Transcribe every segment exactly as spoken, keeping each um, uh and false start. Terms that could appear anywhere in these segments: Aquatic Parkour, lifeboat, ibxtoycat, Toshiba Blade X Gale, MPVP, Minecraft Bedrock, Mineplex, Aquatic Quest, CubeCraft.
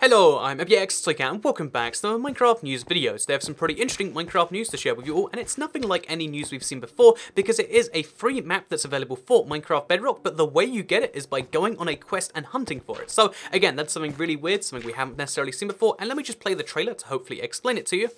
Hello, I'm ibxtoycat and welcome back to another Minecraft news video. Today I have some pretty interesting Minecraft news to share with you all, and it's nothing like any news we've seen before because it is a free map that's available for Minecraft Bedrock, but the way you get it is by going on a quest and hunting for it. So again, that's something really weird, something we haven't necessarily seen before, and let me just play the trailer to hopefully explain it to you.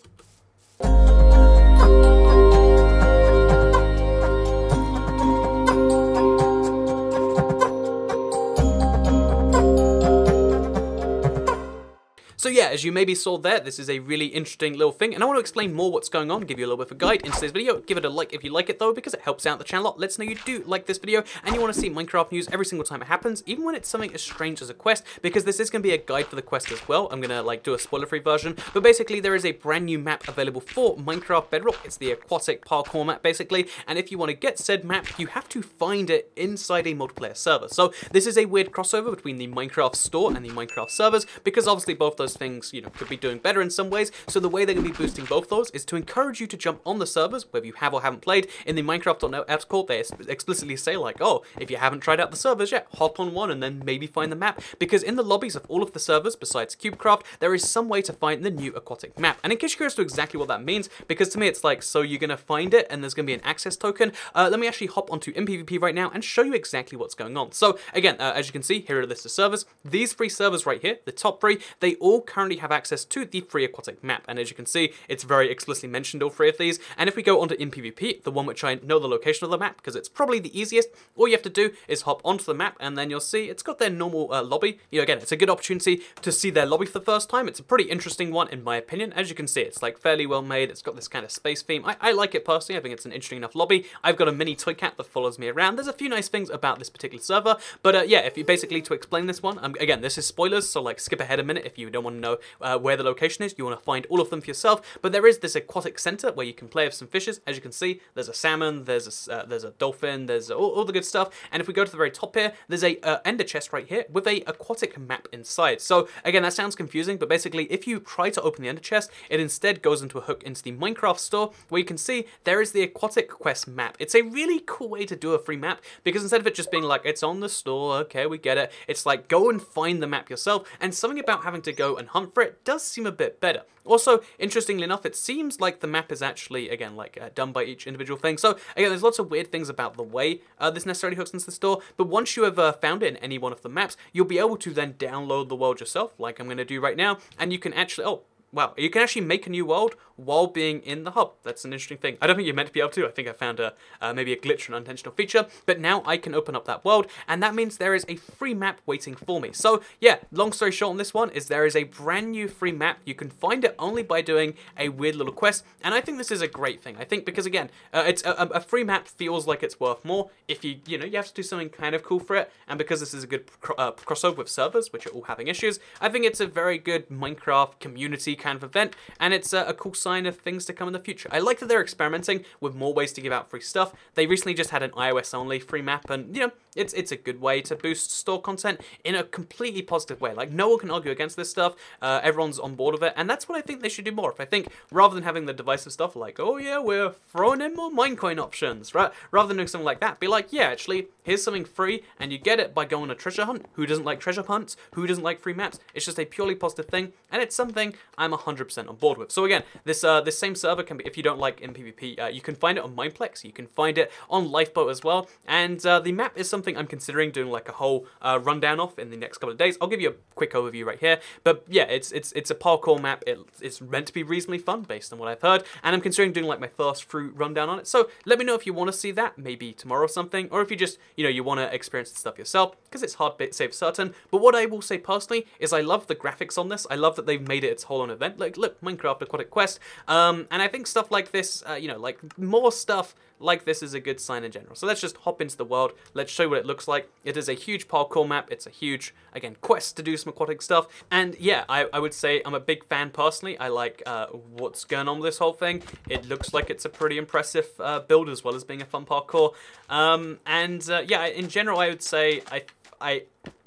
So yeah, as you maybe saw there, this is a really interesting little thing, and I want to explain more what's going on, give you a little bit of a guide in today's video. Give it a like if you like it though, because it helps out the channel. Let's know you do like this video, and you want to see Minecraft news every single time it happens, even when it's something as strange as a quest, because this is going to be a guide for the quest as well. I'm going to like do a spoiler-free version, but basically there is a brand new map available for Minecraft Bedrock. It's the Aquatic Parkour map, basically, and if you want to get said map, you have to find it inside a multiplayer server. So this is a weird crossover between the Minecraft store and the Minecraft servers, because obviously both those things, you know, could be doing better in some ways. So the way they're going to be boosting both those is to encourage you to jump on the servers, whether you have or haven't played. In the Minecraft dot net article, they explicitly say like, oh, if you haven't tried out the servers yet, hop on one and then maybe find the map. Because in the lobbies of all of the servers, besides CubeCraft, there is some way to find the new aquatic map. And in case you're curious to exactly what that means, because to me it's like, so you're going to find it and there's going to be an access token. Uh, let me actually hop onto M P V P right now and show you exactly what's going on. So again, uh, as you can see, here are the list of servers. These three servers right here, the top three, they all currently have access to the free aquatic map, and as you can see, it's very explicitly mentioned all three of these. And if we go onto M P V P, the one which I know the location of the map because it's probably the easiest, all you have to do is hop onto the map, and then you'll see it's got their normal uh, lobby. You know, again, it's a good opportunity to see their lobby for the first time. It's a pretty interesting one in my opinion. As you can see, it's like fairly well made. It's got this kind of space theme. I, I like it personally. I think it's an interesting enough lobby. I've got a mini toy cat that follows me around. There's a few nice things about this particular server, but uh, yeah, if you basically to explain this one, um, again, this is spoilers, so like skip ahead a minute if you don't want to know uh, where the location is. You want to find all of them for yourself, but there is this aquatic center where you can play with some fishes. As you can see, there's a salmon, there's a, uh, there's a dolphin, there's a, all, all the good stuff. And if we go to the very top here, there's a uh, ender chest right here with a aquatic map inside. So again, that sounds confusing, but basically if you try to open the ender chest, it instead goes into a hook into the Minecraft store, where you can see there is the Aquatic Quest map. It's a really cool way to do a free map, because instead of it just being like, it's on the store, okay, we get it, it's like, go and find the map yourself. And something about having to go and hunt for it does seem a bit better. Also, interestingly enough, it seems like the map is actually, again, like uh, done by each individual thing. So again, there's lots of weird things about the way uh, this necessarily hooks into the store, but once you have uh, found it in any one of the maps, you'll be able to then download the world yourself, like I'm gonna do right now, and you can actually, oh, wow, you can actually make a new world while being in the hub. That's an interesting thing. I don't think you're meant to be able to. I think I found a uh, maybe a glitch or an unintentional feature, but now I can open up that world, and that means there is a free map waiting for me. So yeah, long story short on this one is there is a brand new free map. You can find it only by doing a weird little quest, and I think this is a great thing. I think because again, uh, it's a, a free map feels like it's worth more if you, you know, you have to do something kind of cool for it, and because this is a good cro uh, crossover with servers, which are all having issues, I think it's a very good Minecraft community kind of event, and it's a, a cool sign of things to come in the future. I like that they're experimenting with more ways to give out free stuff. They recently just had an iOS only free map, and you know, it's it's a good way to boost store content in a completely positive way. Like, no one can argue against this stuff. Uh, everyone's on board with it, and that's what I think they should do more. If I think, rather than having the divisive stuff like, oh yeah, we're throwing in more Minecoin options, right? Rather than doing something like that, be like, yeah, actually, here's something free, and you get it by going on a treasure hunt. Who doesn't like treasure hunts? Who doesn't like free maps? It's just a purely positive thing, and it's something I'm one hundred percent on board with. So again, this uh, this same server can be, if you don't like M P V P, uh, you can find it on Mineplex, you can find it on Lifeboat as well, and uh, the map is something I'm considering doing like a whole uh, rundown off in the next couple of days. I'll give you a quick overview right here, but yeah, it's it's it's a parkour map. It, it's meant to be reasonably fun based on what I've heard, and I'm considering doing like my first fruit rundown on it. So let me know if you want to see that, maybe tomorrow or something, or if you just, you know, you want to experience the stuff yourself, because it's hard to say for certain. But what I will say personally is I love the graphics on this. I love that they've made it its whole own event. Like, look, Minecraft Aquatic Quest, um, and I think stuff like this, uh, you know, like more stuff like this is a good sign in general. So let's just hop into the world. Let's show you what it looks like. It is a huge parkour map. It's a huge, again, quest to do some aquatic stuff. And yeah, I, I would say I'm a big fan personally. I like uh, what's going on with this whole thing. It looks like it's a pretty impressive uh, build as well as being a fun parkour. Um, and uh, yeah, in general, I would say I, I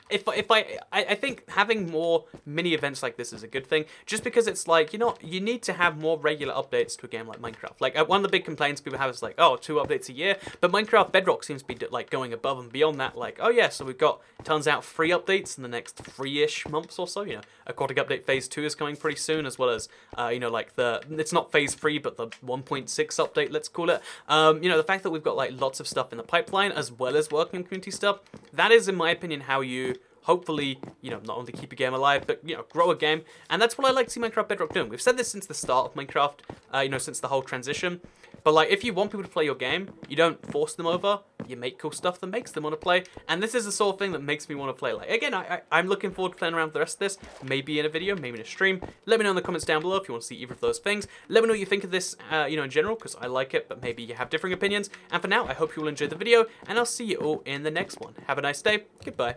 if if I, I I think having more mini events like this is a good thing, just because it's like, you know, you need to have more regular updates to a game like Minecraft. Like, one of the big complaints people have is like, oh, two updates a year, but Minecraft Bedrock seems to be like going above and beyond that. Like, oh yeah, so we've got turns out three updates in the next three-ish months or so. You know, Aquatic Update Phase Two is coming pretty soon, as well as uh, you know, like the it's not Phase Three, but the one point six update, let's call it. Um, you know, the fact that we've got like lots of stuff in the pipeline, as well as working community stuff, that is, in my opinion, how you hopefully, you know, not only keep your game alive, but, you know, grow a game. And that's what I like to see Minecraft Bedrock doing. We've said this since the start of Minecraft, uh, you know, since the whole transition. But, like, if you want people to play your game, you don't force them over. You make cool stuff that makes them want to play. And this is the sort of thing that makes me want to play. Like, again, I, I, I'm looking forward to playing around with the rest of this. Maybe in a video, maybe in a stream. Let me know in the comments down below if you want to see either of those things. Let me know what you think of this, uh, you know, in general, because I like it, but maybe you have differing opinions. And for now, I hope you all enjoyed the video, and I'll see you all in the next one. Have a nice day. Goodbye.